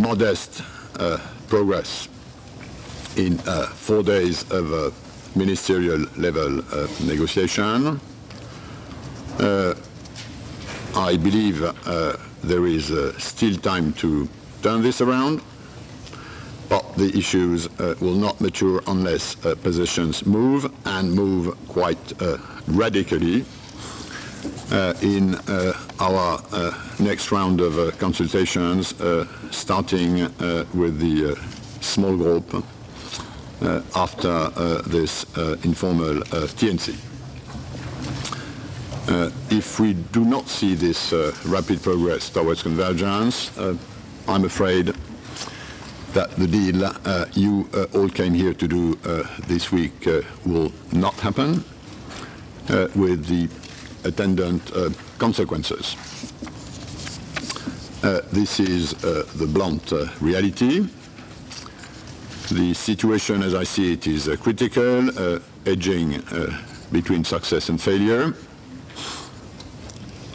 modest progress in 4 days of ministerial level negotiation. I believe there is still time to turn this around, but the issues will not mature unless positions move, and move quite radically. In our next round of consultations, starting with the small group after this informal TNC. If we do not see this rapid progress towards convergence, I'm afraid that the deal you all came here to do this week will not happen, with the attendant consequences. This is the blunt reality. The situation, as I see it, is critical, edging between success and failure.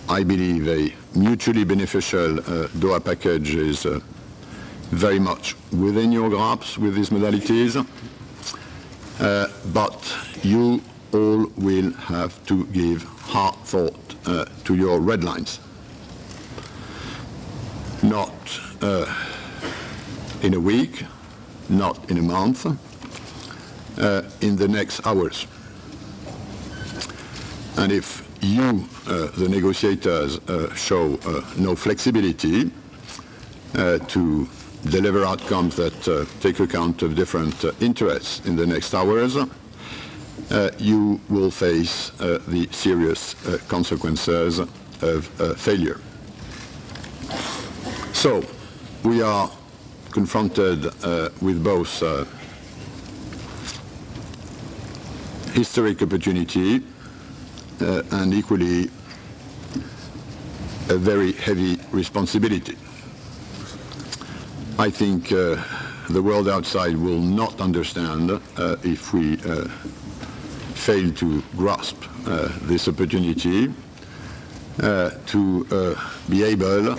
I believe a mutually beneficial Doha package is very much within your grasp with these modalities, but you all will have to give hard thought to your red lines. Not in a week, not in a month, in the next hours. And if you, the negotiators, show no flexibility to deliver outcomes that take account of different interests in the next hours, you will face the serious consequences of failure. So, we are confronted with both historic opportunity and equally a very heavy responsibility. I think the world outside will not understand if we fail to grasp this opportunity to be able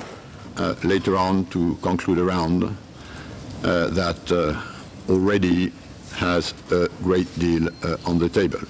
later on to conclude a round that already has a great deal on the table.